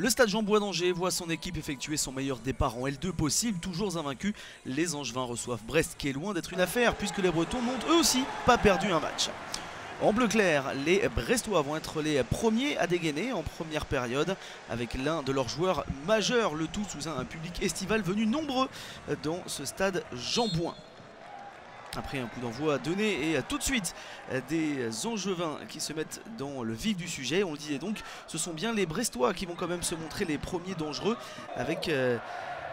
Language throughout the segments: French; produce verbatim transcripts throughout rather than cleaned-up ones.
Le Stade Jean Bouin d'Angers voit son équipe effectuer son meilleur départ en L deux possible, toujours invaincu. Les Angevins reçoivent Brest qui est loin d'être une affaire puisque les Bretons n'ont eux aussi pas perdu un match. En bleu clair, les Brestois vont être les premiers à dégainer en première période avec l'un de leurs joueurs majeurs, le tout sous un public estival venu nombreux dans ce stade Jean Bouin. Après un coup d'envoi donné et tout de suite des Angevins qui se mettent dans le vif du sujet. On le disait donc, ce sont bien les Brestois qui vont quand même se montrer les premiers dangereux avec euh,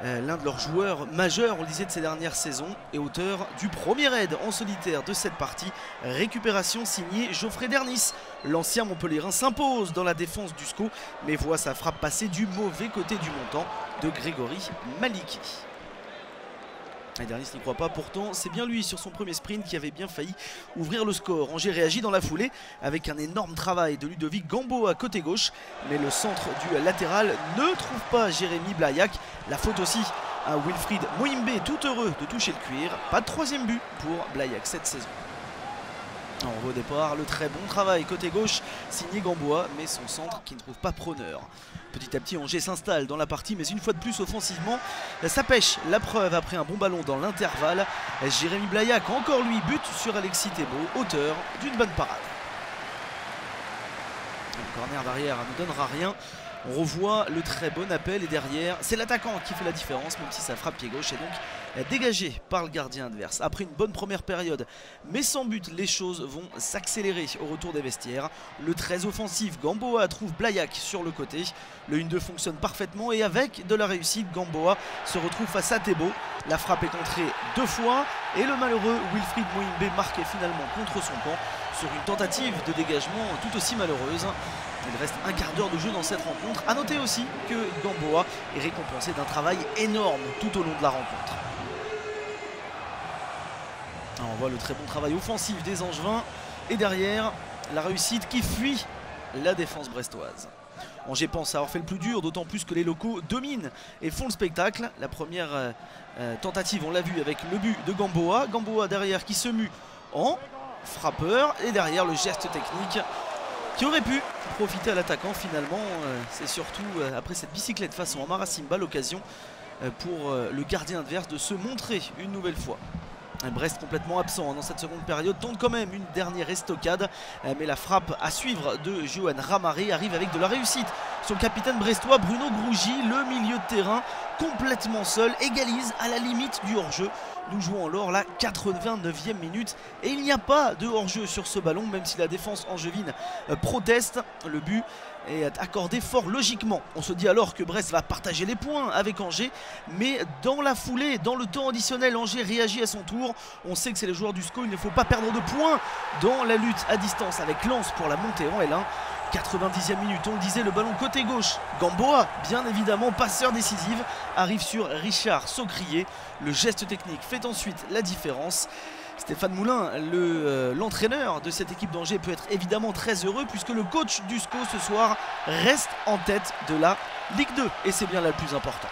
l'un de leurs joueurs majeurs, on le disait, de ces dernières saisons, et auteur du premier raid en solitaire de cette partie. Récupération signée Geoffrey Dernis. L'ancien Montpellierin s'impose dans la défense du S C O mais voit sa frappe passer du mauvais côté du montant de Grégory Malicki. Et Dernis n'y croit pas, pourtant c'est bien lui sur son premier sprint qui avait bien failli ouvrir le score. Angers réagit dans la foulée avec un énorme travail de Ludovic Gamboa à côté gauche, mais le centre du latéral ne trouve pas Jérémy Blayac. La faute aussi à Wilfried Moimbe, tout heureux de toucher le cuir. Pas de troisième but pour Blayac cette saison. On voit au départ le très bon travail côté gauche signé Gamboa, mais son centre qui ne trouve pas preneur. Petit à petit Angers s'installe dans la partie, mais une fois de plus offensivement ça pêche. La preuve après un bon ballon dans l'intervalle, Jérémy Blayac encore lui but sur Alexis Thébaux, auteur d'une bonne parade. Le corner derrière ne donnera rien. On revoit le très bon appel et derrière c'est l'attaquant qui fait la différence, même si sa frappe pied gauche est donc dégagée par le gardien adverse. Après une bonne première période mais sans but, les choses vont s'accélérer au retour des vestiaires. Le très offensif Gamboa trouve Blayac sur le côté. Le un deux fonctionne parfaitement et avec de la réussite, Gamboa se retrouve face à Thébaux. La frappe est contrée deux fois et le malheureux Wilfried Moimbe marque finalement contre son camp sur une tentative de dégagement tout aussi malheureuse. Il reste un quart d'heure de jeu dans cette rencontre. A noter aussi que Gamboa est récompensé d'un travail énorme tout au long de la rencontre. Alors on voit le très bon travail offensif des Angevins et derrière la réussite qui fuit la défense brestoise. Angers pense avoir fait le plus dur, d'autant plus que les locaux dominent et font le spectacle. La première euh, tentative, on l'a vu avec le but de Gamboa. Gamboa derrière qui se mue en frappeur et derrière le geste technique qui aurait pu profiter à l'attaquant finalement. Euh, c'est surtout euh, après cette bicyclette façon Amara Simba l'occasion euh, pour euh, le gardien adverse de se montrer une nouvelle fois. Brest complètement absent dans cette seconde période tente quand même une dernière estocade, mais la frappe à suivre de Johann Ramare arrive avec de la réussite. Son capitaine brestois Bruno Grougi, le milieu de terrain complètement seul, égalise à la limite du hors-jeu. Nous jouons alors la quatre-vingt-neuvième minute et il n'y a pas de hors-jeu sur ce ballon, même si la défense angevine proteste. Le but est accordé fort logiquement. On se dit alors que Brest va partager les points avec Angers, mais dans la foulée, dans le temps additionnel, Angers réagit à son tour. On sait que c'est les joueurs du S C O, il ne faut pas perdre de points dans la lutte à distance avec Lens pour la montée en L un. quatre-vingt-dixième minute, on le disait, le ballon côté gauche. Gamboa, bien évidemment, passeur décisif, arrive sur Richard Socrier. Le geste technique fait ensuite la différence. Stéphane Moulin, l'entraîneur le, euh, de cette équipe d'Angers, peut être évidemment très heureux puisque le coach du S C O ce soir reste en tête de la Ligue deux. Et c'est bien là le plus important.